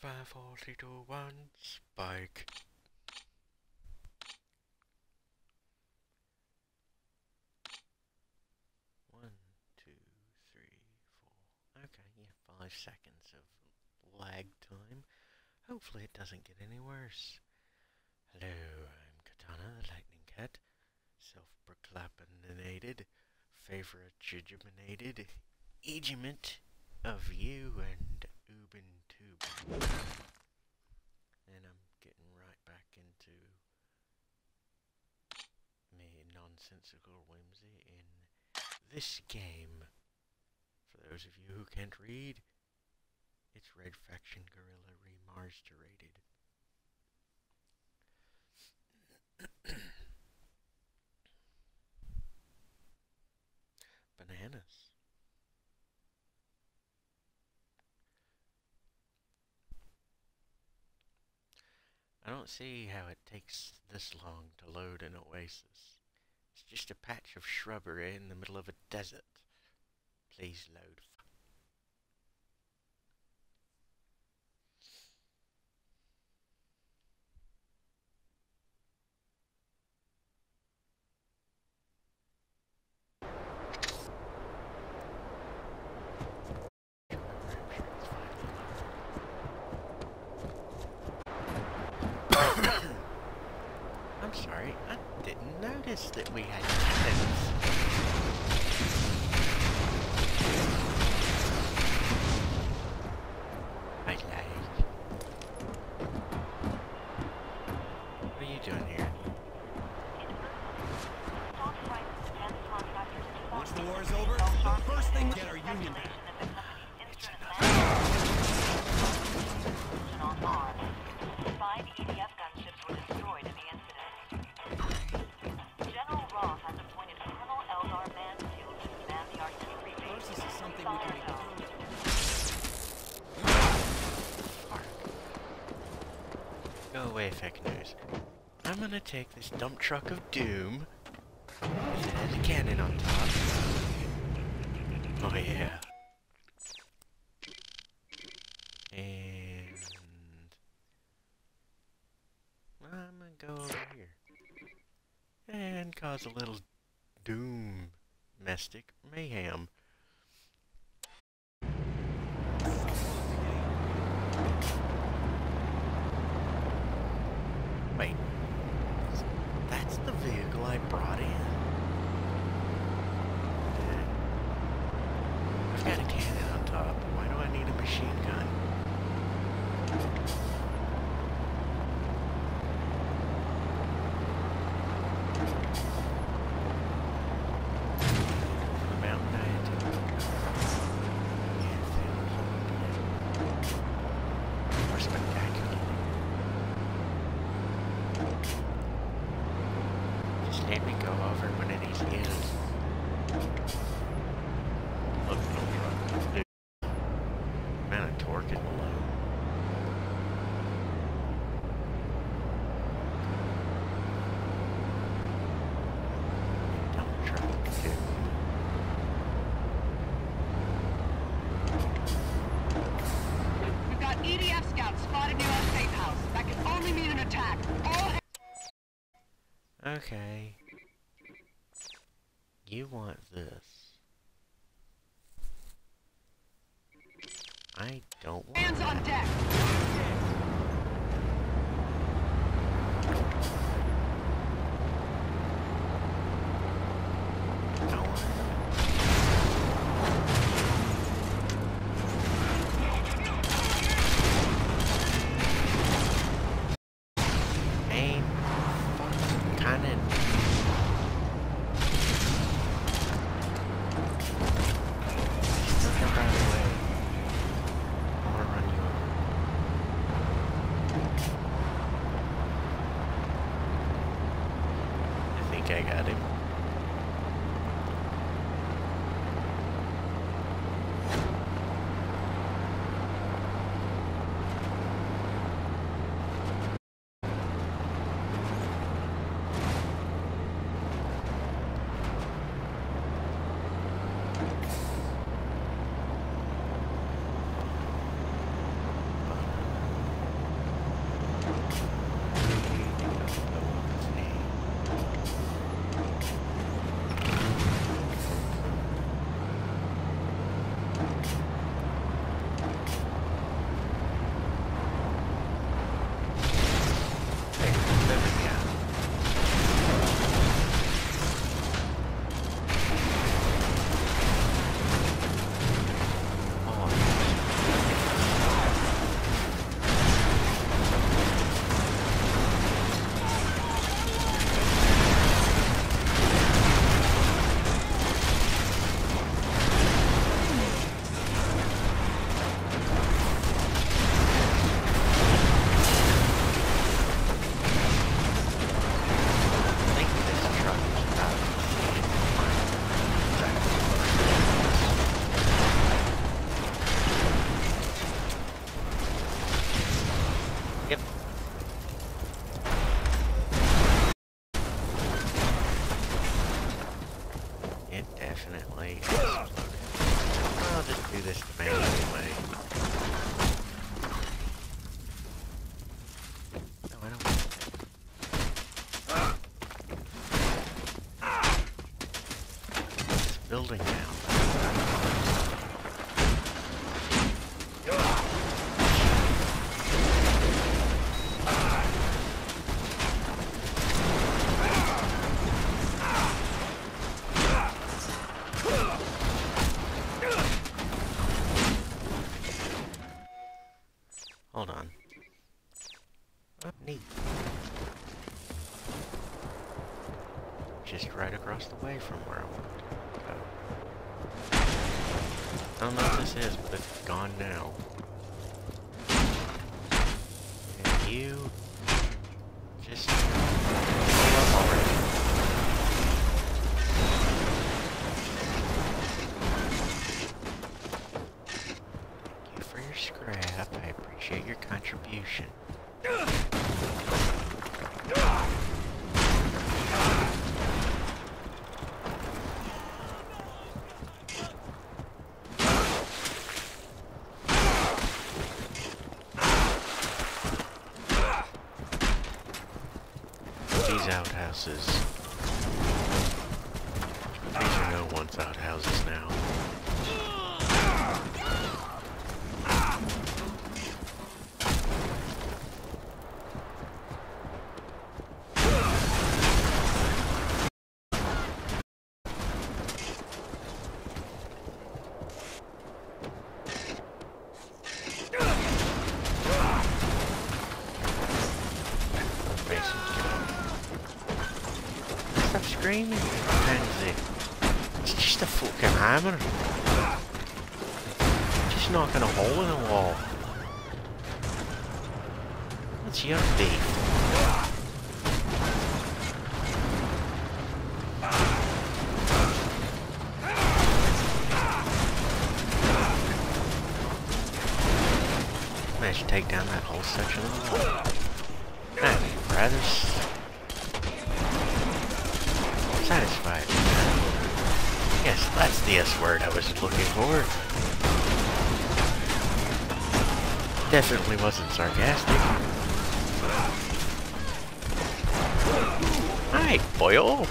5, 4, 3, 2, 1, spike. Okay, yeah, 5 seconds of lag time. Hopefully it doesn't get any worse. Hello, I'm Katana, the Lightning Cat. Self-proclamated, favorite jigiminated, egiment of you and Ubin Tube. And I'm getting right back into me nonsensical whimsy in this game. For those of you who can't read, it's Red Faction Guerrilla Re-Mars-tered. Bananas. I don't see how it takes this long to load an oasis. It's just a patch of shrubbery in the middle of a desert. Please load. I'm sorry, I didn't notice that we had cannons. What are you doing here? Once the war is over, the first thing to get our union back. It's enough. 5 EDF gunships were destroyed in the incident. General Roth has appointed Colonel Eldar Mansfield to command the artillery base. This is something we can make. Go away, fake news. I'm gonna take this dump truck of doom and it has a cannon on top. Oh yeah. And I'm gonna go over here and cause a little doom domestic mayhem. Wait, that's the vehicle I brought in. I've got a cannon on top. Why do I need a machine gun? The mountain I had to... More spectacular. Let me go over one of these hills. Look, no problem. Amount of torque is below. Dump truck too. We've got EDF scouts spotted near our safe house. That can only mean an attack. Okay. You want this. I don't want hands on deck! I want that. Aim fucking cannon. Run you over. Yep. Indefinitely. I'll just do this to me anyway. No, I don't. It's building now. Hold on. Up neat. Just right across the way from where I wanted to go. I don't know what this is, but it's gone now. And you... just... gave up already. Thank you for your scrap. I appreciate your contribution. Outhouses. These are no one's outhouses now. Stop screaming! It's just a fucking hammer! Just knocking a hole in the wall! It's your day! Man, I should take down that whole section of the wall. That'd be rather... satisfied. Yes, that's the S-word I was looking for. Definitely wasn't sarcastic. Hi, boyo!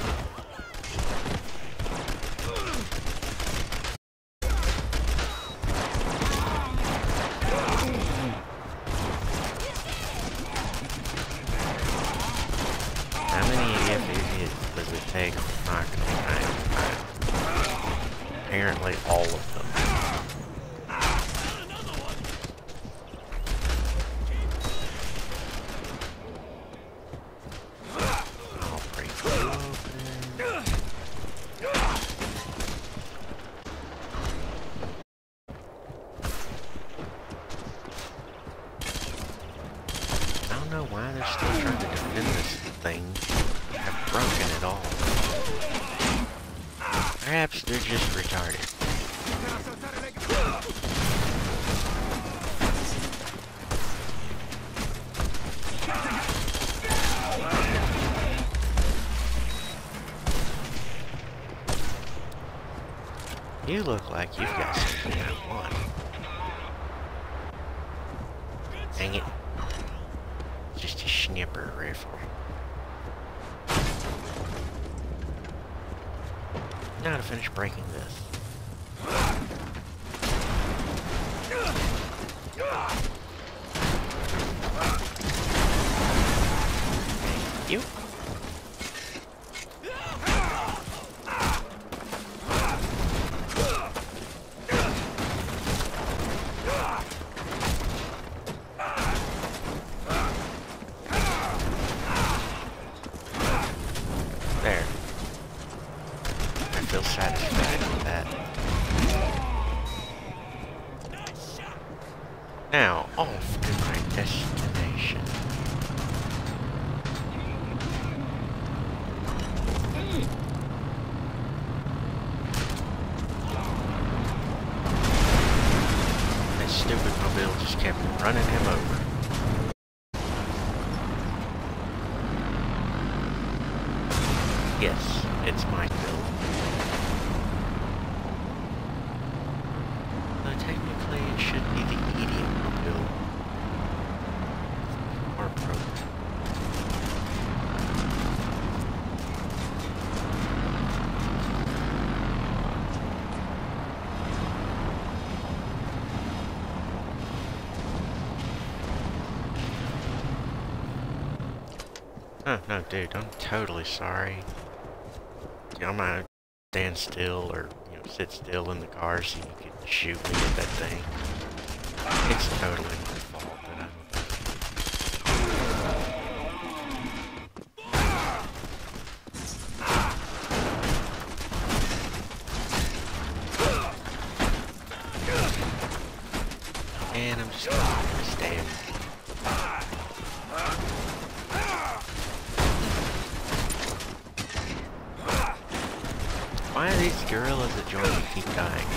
Take them, not gonna be apparently all of them. I'll break open. I don't know why they're still trying to defend this thing. I've broken it all. Perhaps they're just retarded. You look like you've got something I want. Dang it. Just a schnipper rifle. Now to finish breaking this. Thank you. Feel satisfied with that. Now, off to my destination. That stupid mobile just kept running him over. Oh, no, dude, I'm totally sorry. I'm gonna stand still or, you know, sit still in the car so you can shoot me with that thing. It's totally my fault that I'm a baby. And I'm just gonna stand. Why are these gorillas that join me keep dying?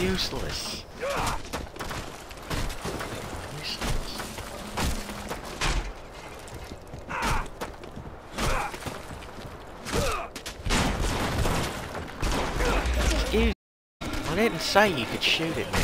Useless. Useless. I didn't say you could shoot at me.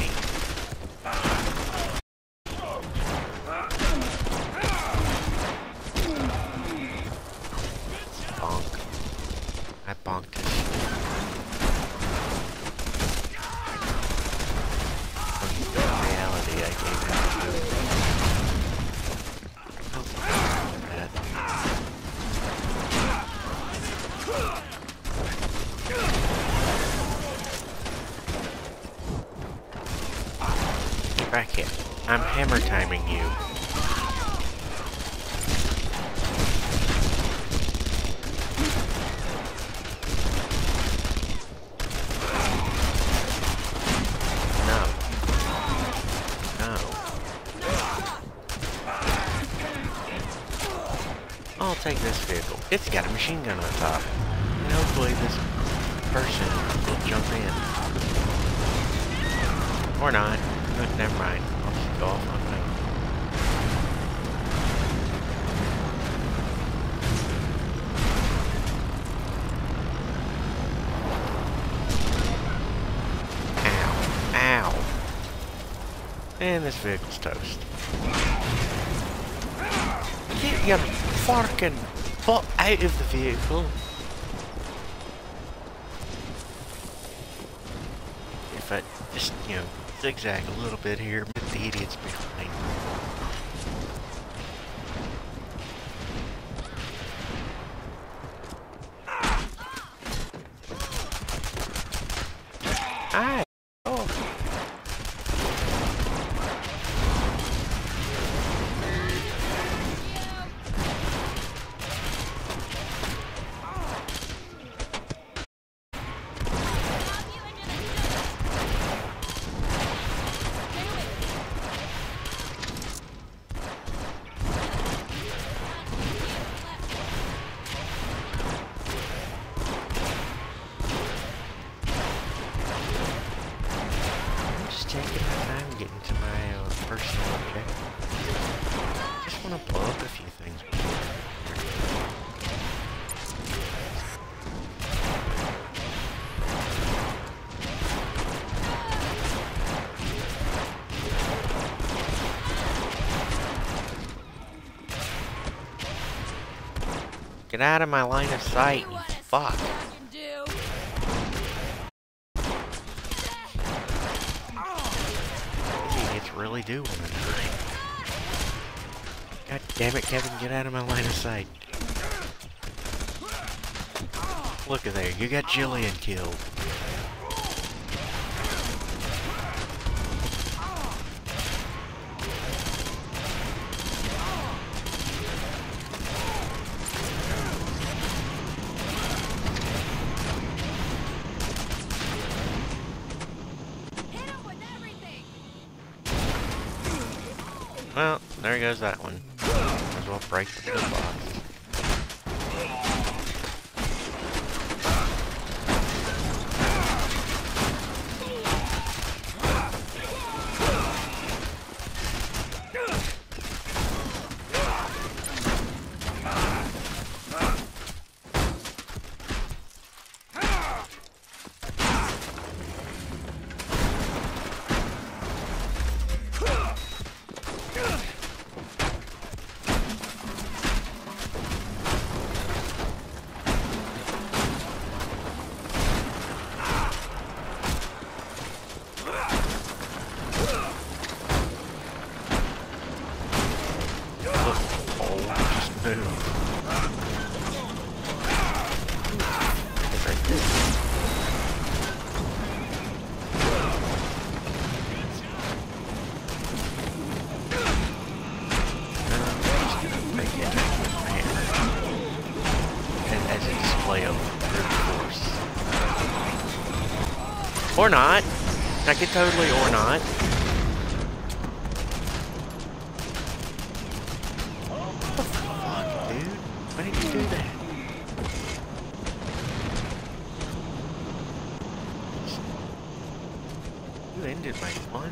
I'm hammer timing you. No. I'll take this vehicle. It's got a machine gun on top. And hopefully this person will jump in. Or not. But never mind. Go off on my own. Ow. And this vehicle's toast. Get your fucking butt out of the vehicle. If I just, you know, zigzag a little bit here. The idiots behind me. Hi! Oh! Get out of my line of sight, you fuck. These idiots really do want to die. God damn it, Kevin, get out of my line of sight. Look at there, you got Jillian killed. Well, there goes that one. Might as well break the box. Oh, just move. Or not. I could totally or not. What the fuck, dude? Why did you do that? You ended my fun.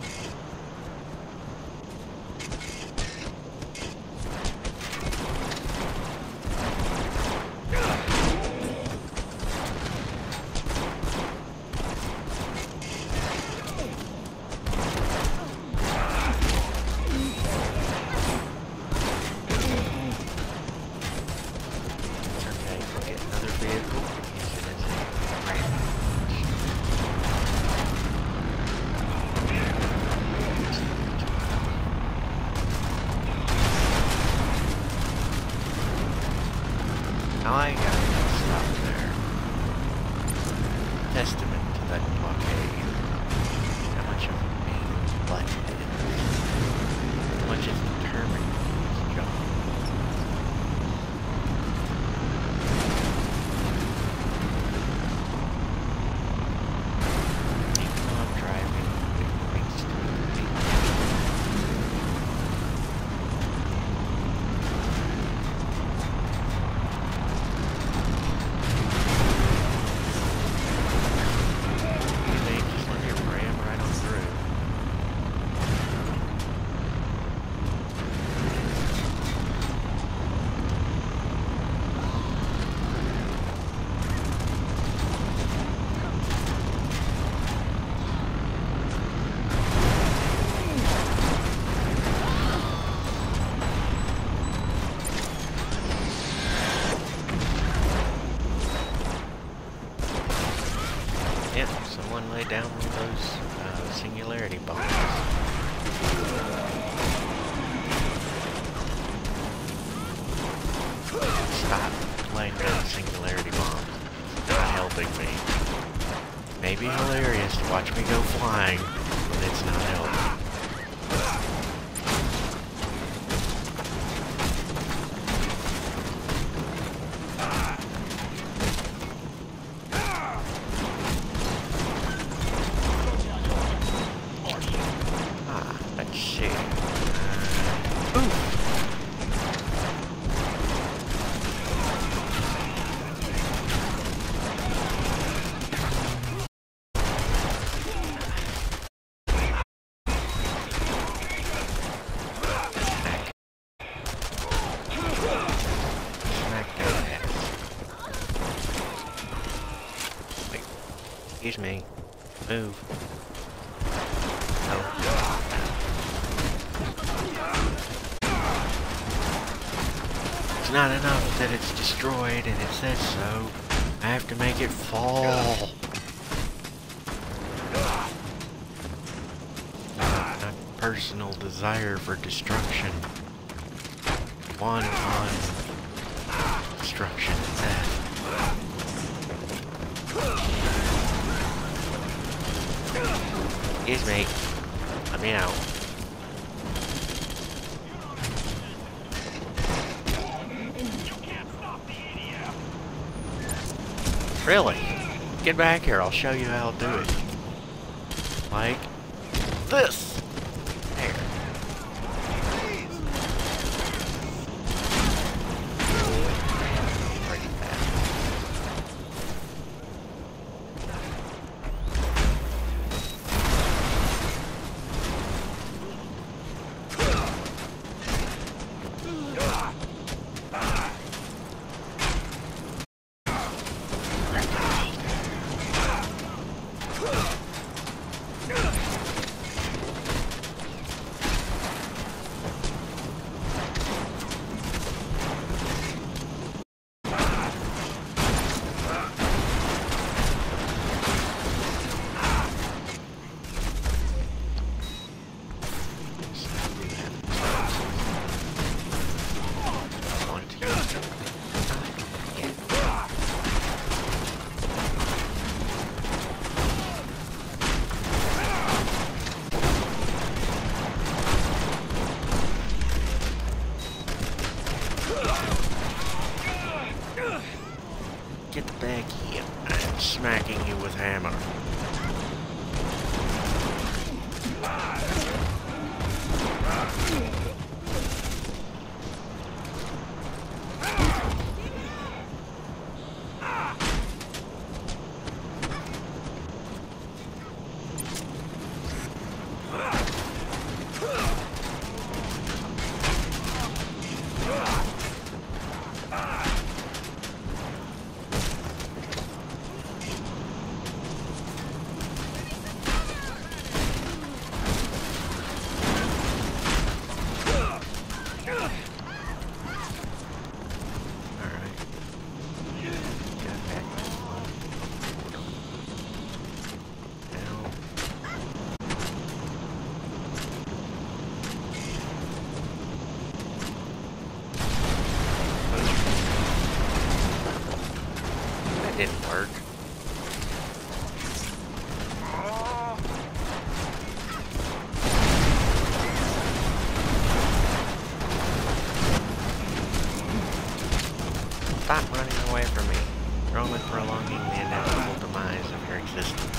I got stuff there. Testament to that blockade. How much of it means what it is. How much is determined in this job. Even though I'm driving, it makes me someone lay down one of those singularity bombs. Stop laying down singularity bombs. It's not helping me. It may be hilarious to watch me go flying, but it's not helping. Excuse me. Move. Oh. It's not enough that it's destroyed and it says so. I have to make it fall. Not a personal desire for destruction. Wanton destruction and death. Excuse me. Let me out. You can't stop the idiot. Really? Get back here. I'll show you how I'll do it. Like this. There. Get the back here. I'm smacking you with hammer. didn't work. Stop running away from me. You're only prolonging the inevitable demise of your existence.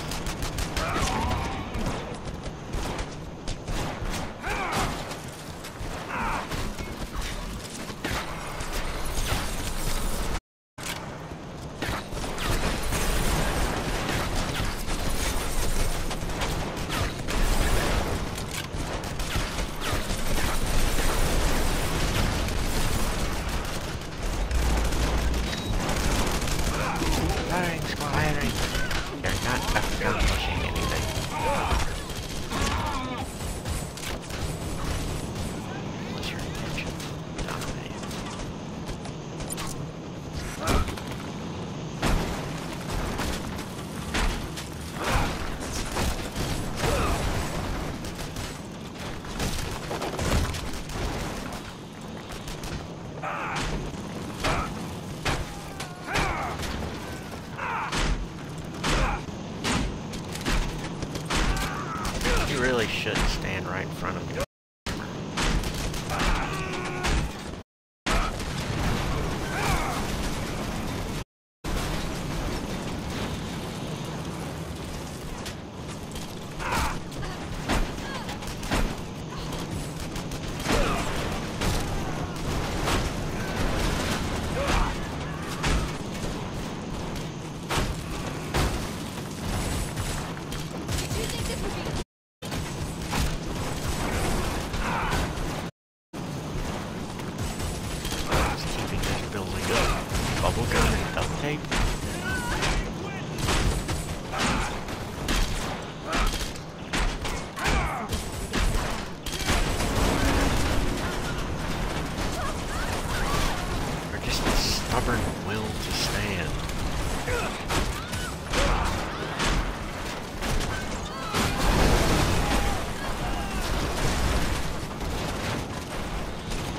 Should stand right in front of you.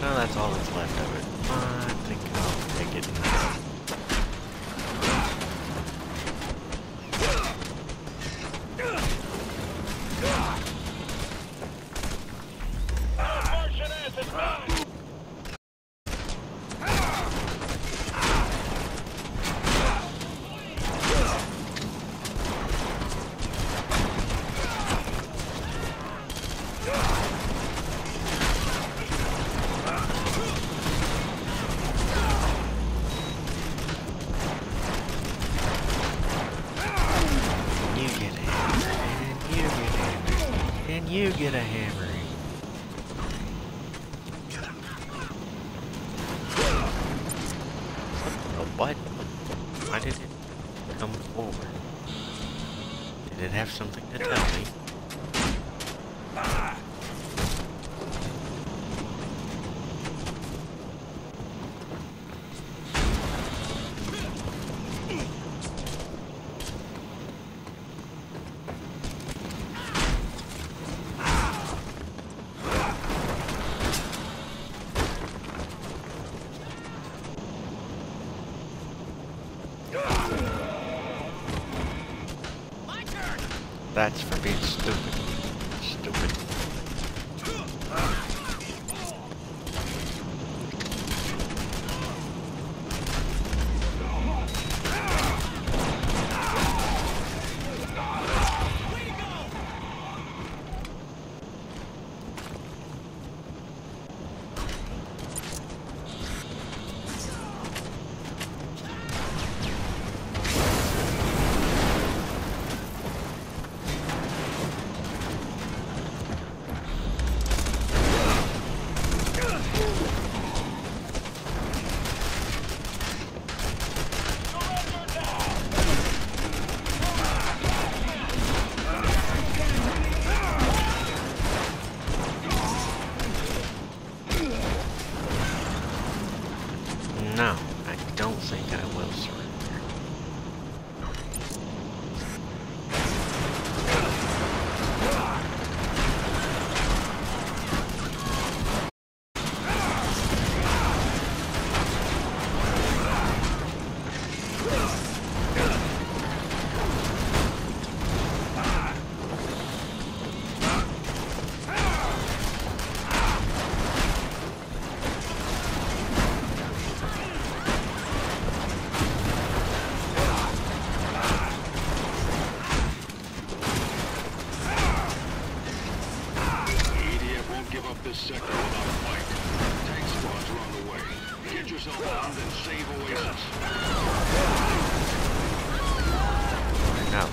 That's all that's left of it. I think I'll take it. You get a hammer. What? Why did it come forward? Did it have something to tell me? That's for being stupid. Stupid. No, I don't think I will surrender. Tank squads are on the way. Get yourself armed and save Oasis. Right now.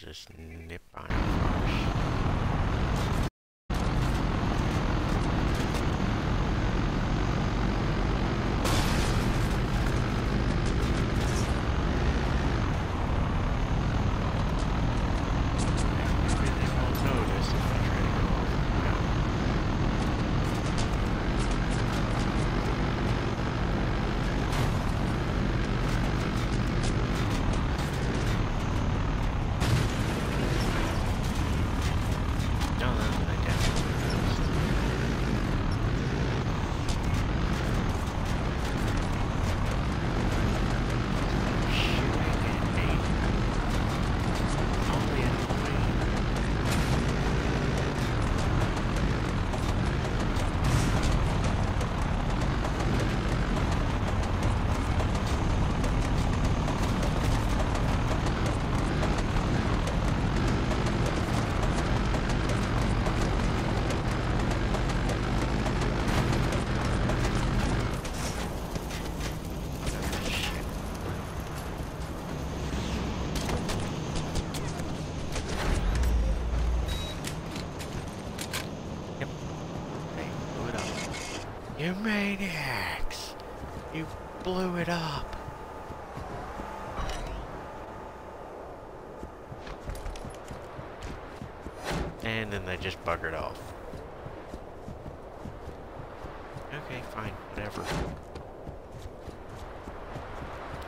Just nip on it first. Maybe they won't notice if I try to go over the You maniacs! You blew it up! And then they just buggered off. Okay, fine, whatever.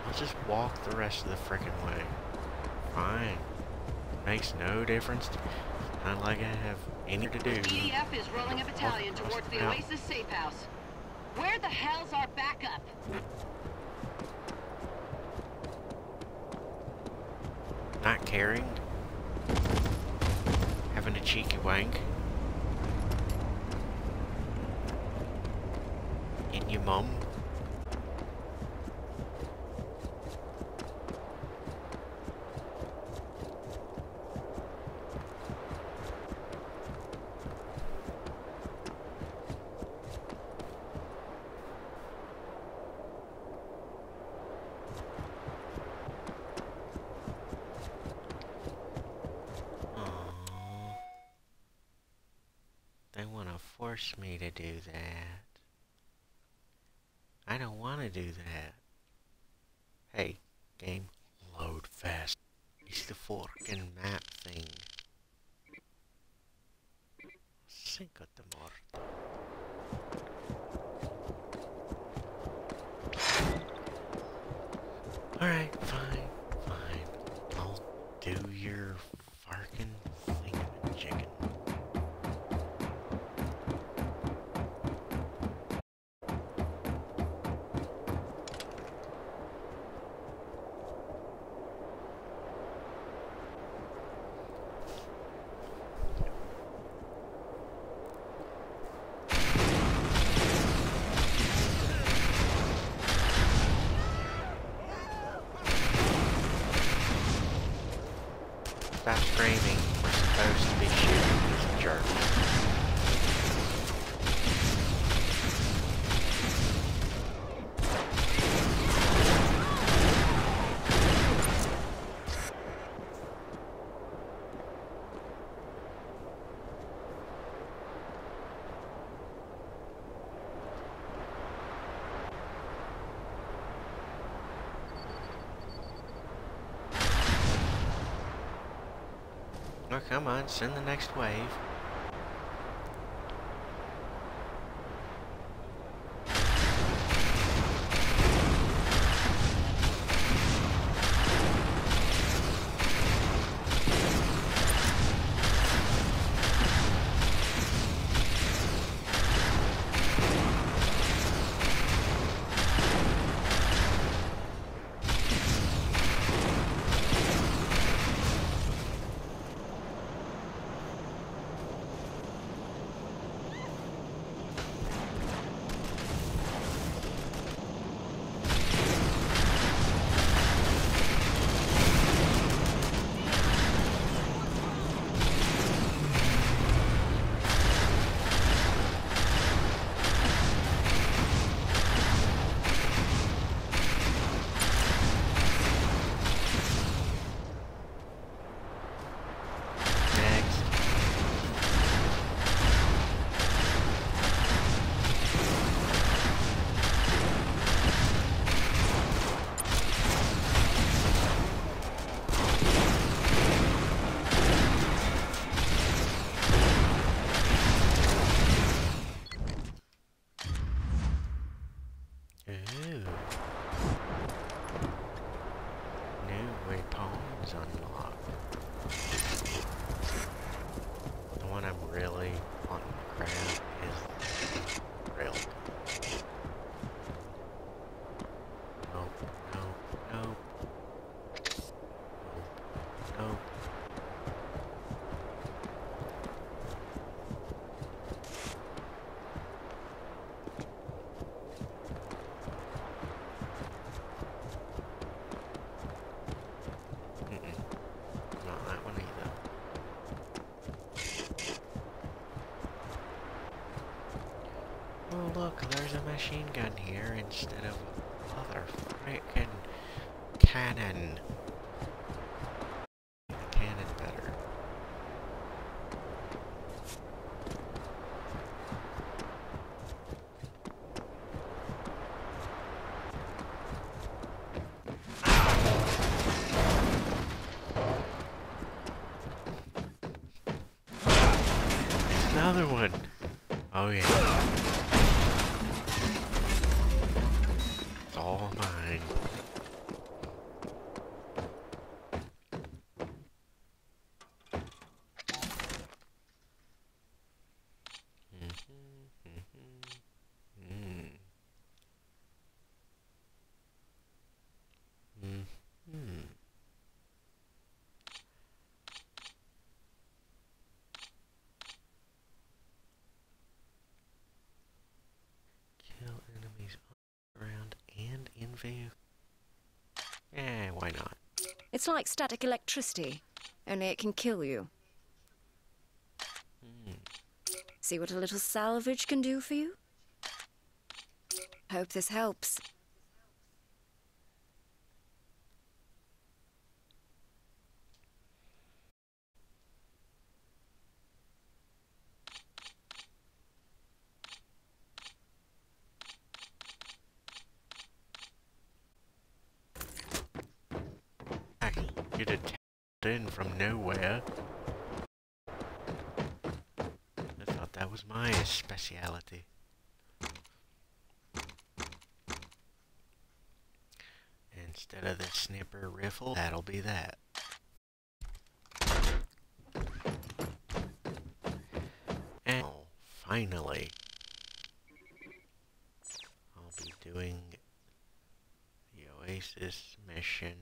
I'll just walk the rest of the frickin' way. Fine. Makes no difference. It's not like I have any to do. EF is rolling a battalion towards the Oasis safe house. Where the hell's our backup? Not caring. Having a cheeky wank. In your mum. force me to do that. I don't want to do that. Hey, game, load fast. It's the forking map thing. Cinco de Morto. Alright, fine, fine. I'll do your farkin' thingamajigin'. Stop screaming. We're supposed to be shooting these jerks. Oh, come on, send the next wave. Look, there's a machine gun here instead of other frickin' cannon. Another one. Oh yeah. All mine. Eh, why not? It's like static electricity, only it can kill you. See what a little salvage can do for you? Hope this helps. from nowhere. I thought that was my speciality. Instead of the sniper rifle, that'll be that. And finally, I'll be doing the Oasis mission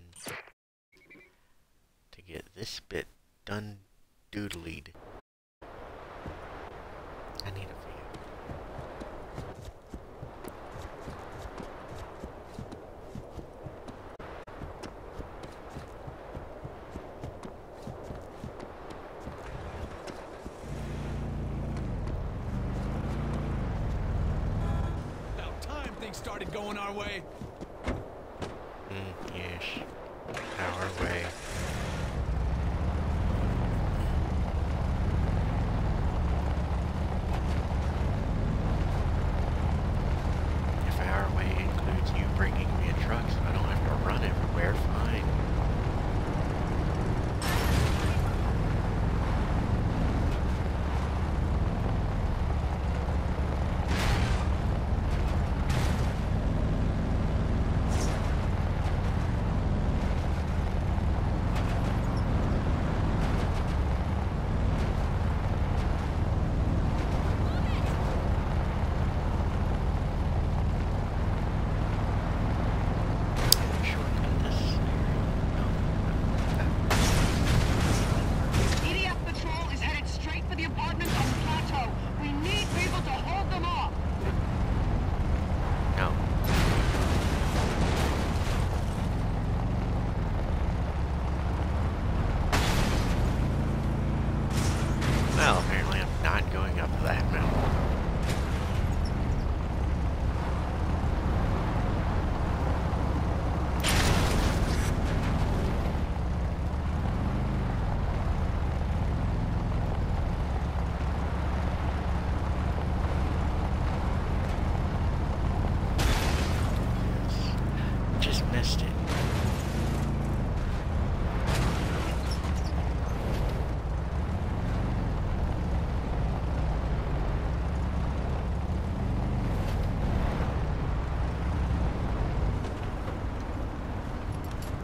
to get this bit done doodlied. I need a view. Started going our way. Yes, our way. If our way includes you bringing me a truck so I don't have to run everywhere, fine.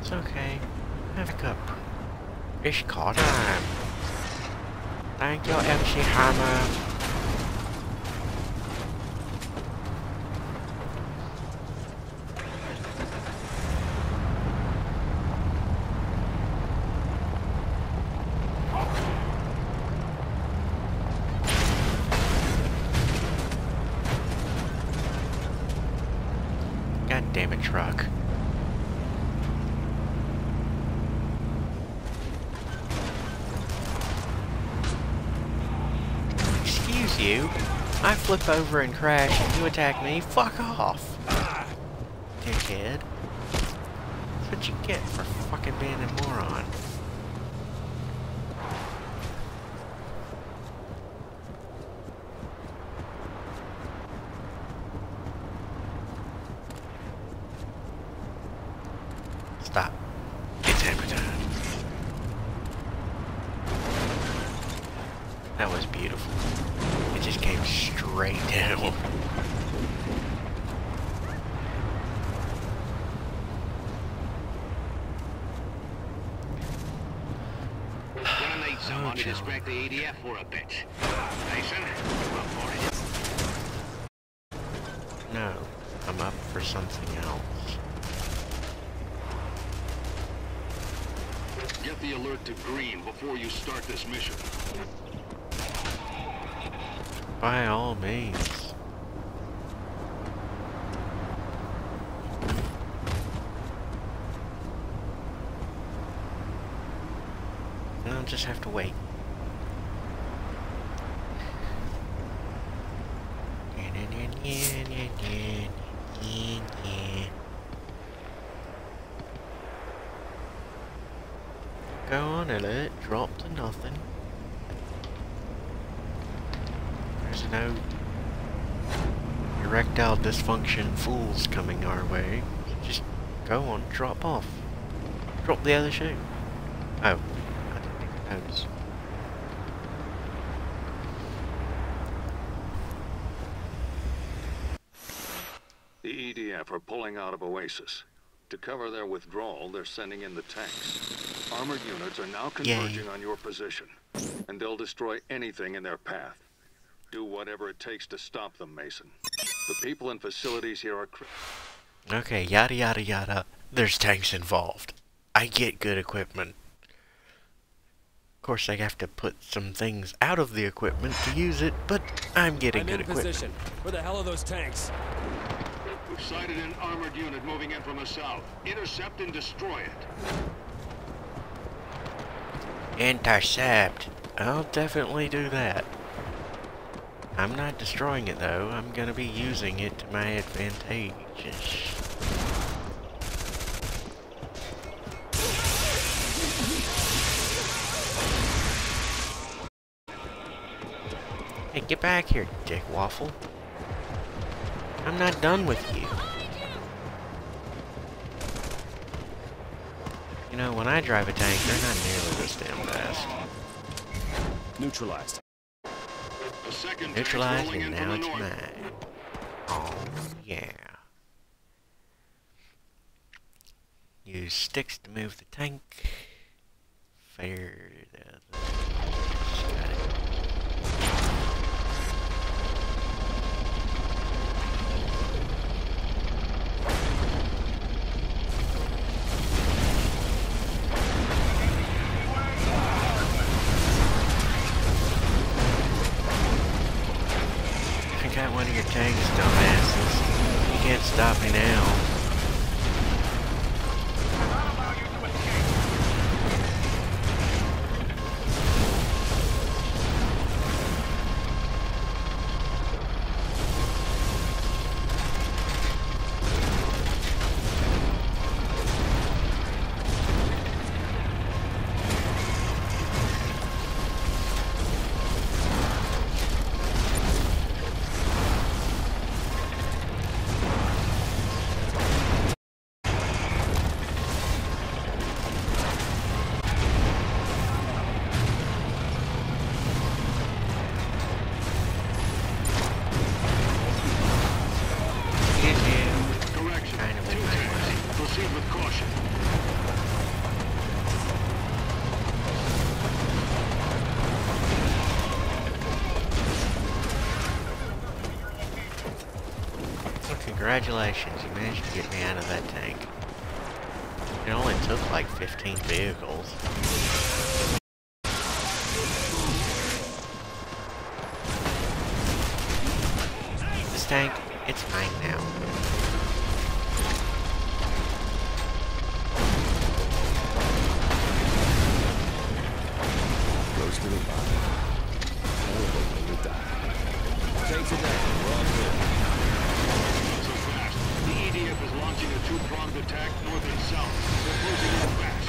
It's okay. Back up. It's car time. Thank you, MC Hammer. God damn it, truck. You. I flip over and crash and you attack me. Fuck off. Dickhead. That's what you get for fucking being a moron. Stop. It's Hammertime. That was beautiful. It just came straight down. Dominate someone to distract the ADF for a bit. Mason, I'm up for it. No, I'm up for something else. Get the alert to green before you start this mission. By all means. I'll just have to wait. Go on, alert. Drop to nothing. No erectile dysfunction fools coming our way. Just go on, drop off. Drop the other shoe. Oh, I heads. The EDF are pulling out of Oasis. To cover their withdrawal, they're sending in the tanks. Armored units are now converging on your position, and they'll destroy anything in their path. Do whatever it takes to stop them, Mason. The people and facilities here are... Okay, yada yada yada. There's tanks involved. I get good equipment. Of course, I have to put some things out of the equipment to use it, but I'm getting good equipment. Position. Where the hell are those tanks? We've sighted an armored unit moving in from the south. Intercept and destroy it. Intercept. I'll definitely do that. I'm not destroying it though. I'm gonna be using it to my advantage. Hey, get back here, dick waffle. I'm not done with you. You know, when I drive a tank, they're not nearly this damn fast. Neutralized. Neutralized, and now it's mine. Oh, yeah. Use sticks to move the tank. Fire the shot. One of your tanks, dumbasses. You can't stop me now. Congratulations, you managed to get me out of that tank. It only took like 15 vehicles. This tank, it's mine now. Goes to the bottom. Tanks are down. We're all good. The EDF is launching a two-pronged attack north and south. They're closing in fast.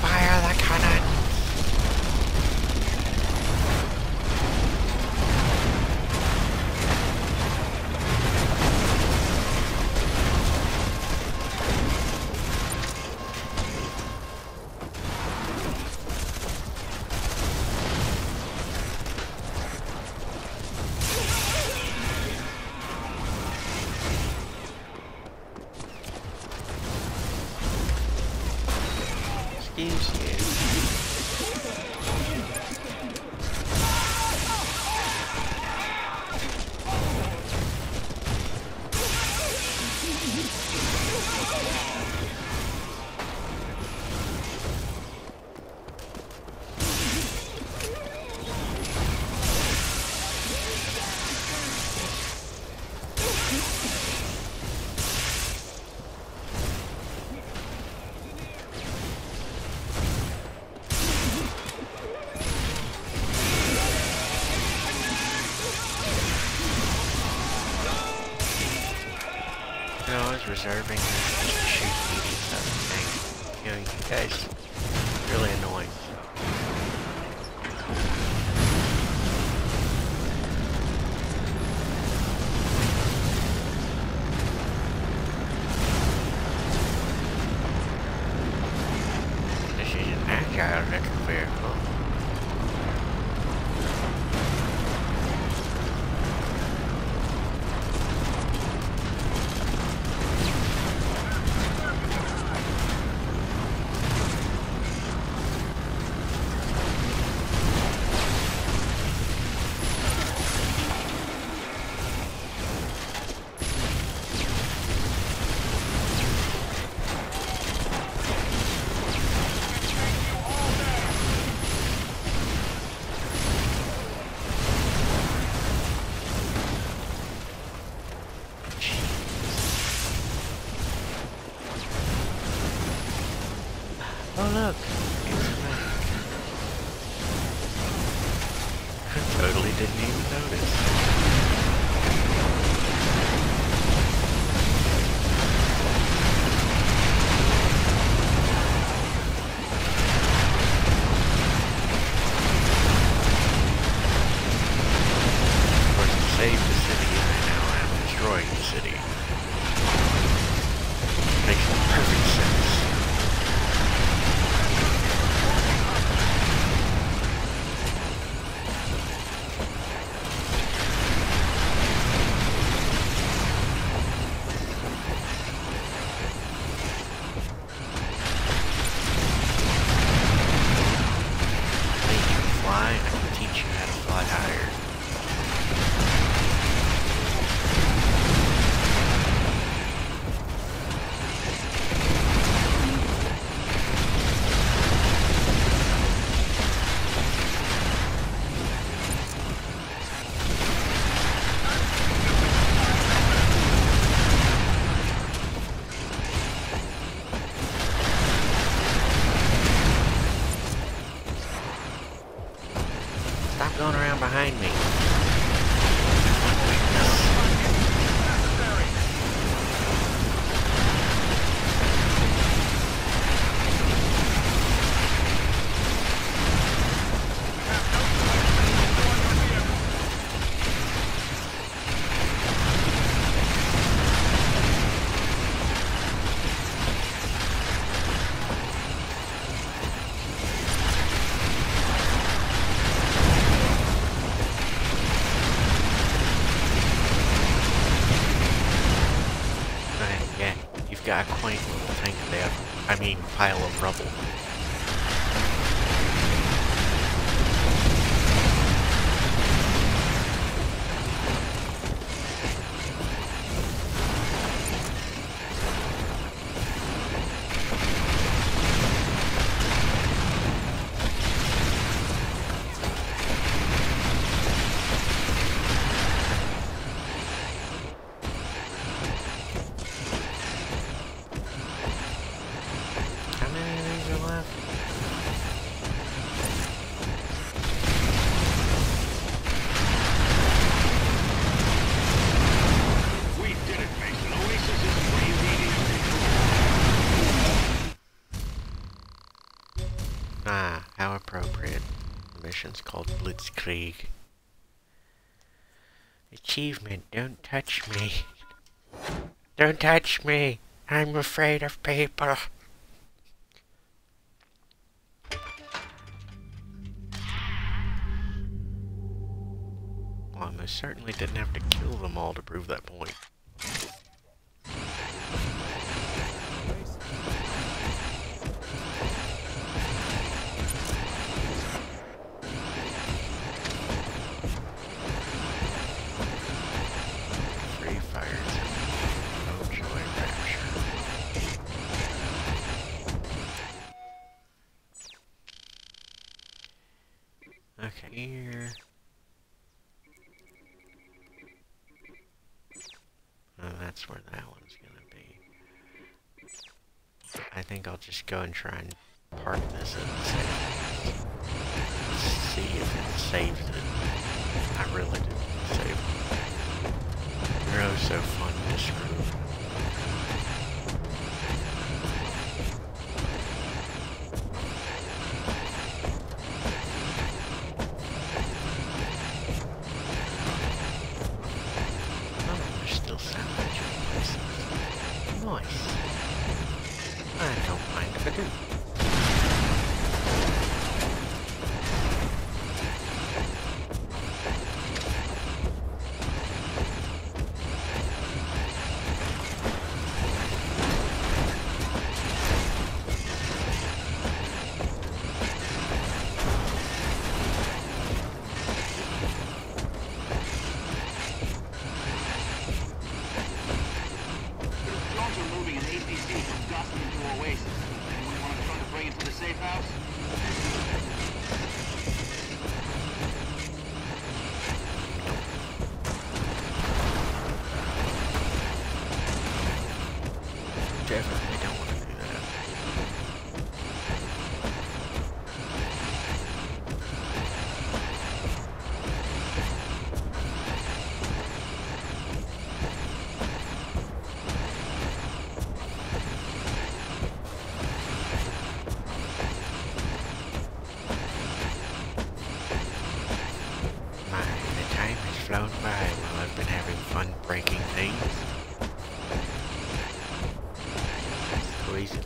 Fire the cannon! Reserving just to shoot these out of the tank. You know, you guys, really annoying. look! It's back. I totally didn't even notice. Got a quaint little tank there. I mean, pile of rubble. Called Blitzkrieg. Achievement, don't touch me. Don't touch me. I'm afraid of people. Well, I most certainly didn't have to kill them all to prove that point. Go and try and park this and see if it saves it. I really didn't save it. They're oh so fun to screw. Definitely don't want to do that. Crazy.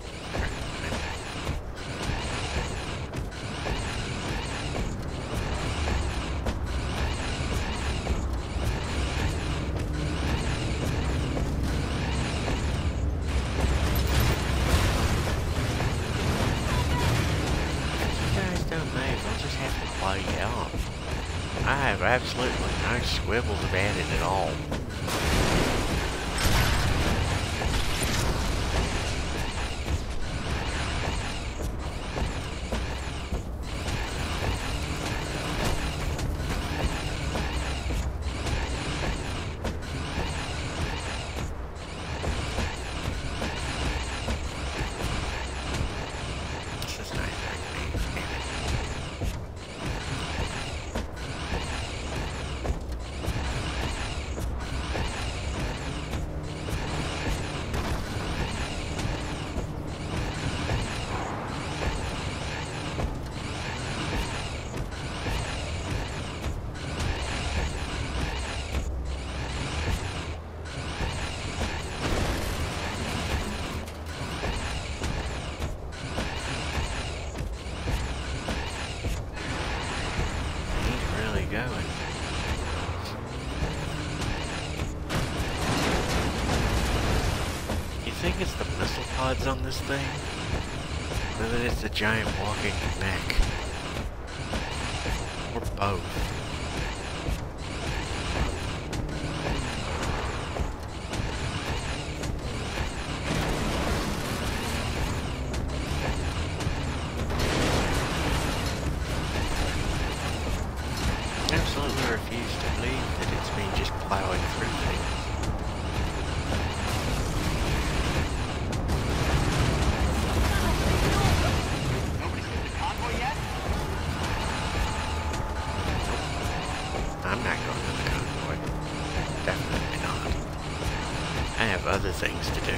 Absolutely no squibbles about it at all. On this thing, whether it's a giant walking neck or both. Things to do.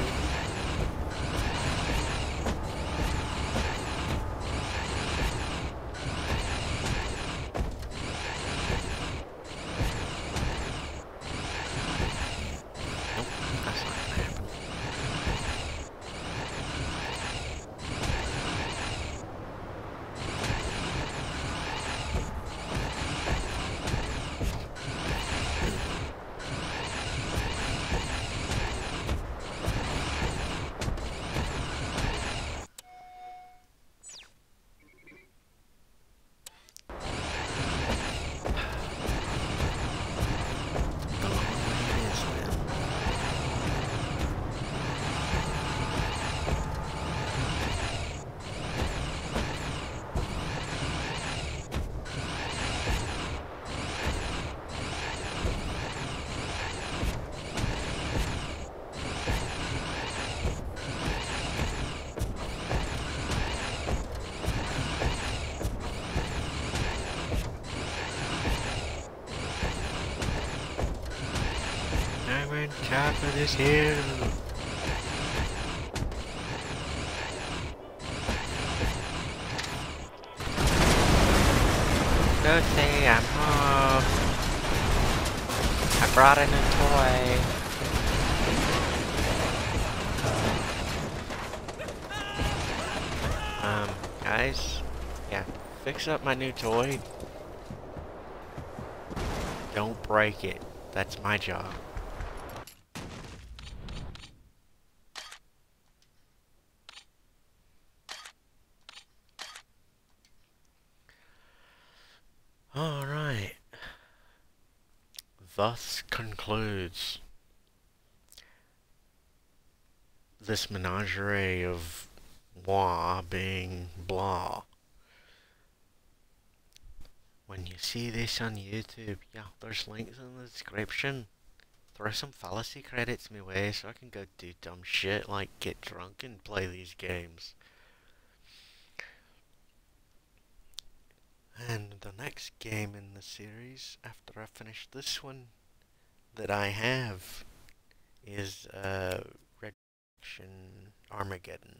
Top of this hill. Don't say I'm off. I brought in a toy. Guys, yeah, fix up my new toy. Don't break it. That's my job. Thus concludes this menagerie of moi being blah. When you see this on YouTube, yeah, there's links in the description. Throw some fallacy credits my way so I can go do dumb shit like get drunk and play these games. And the next game in the series, after I finish this one, that I have, is Red Faction Armageddon.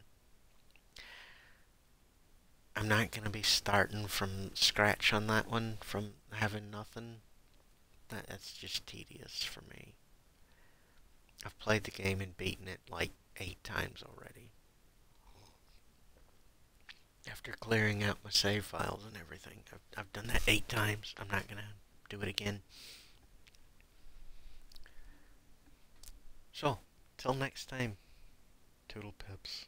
I'm not going to be starting from scratch on that one, from having nothing. That's just tedious for me. I've played the game and beaten it like 8 times already. After clearing out my save files and everything, I've done that 8 times. I'm not gonna do it again. So, till next time, Toodle Pips.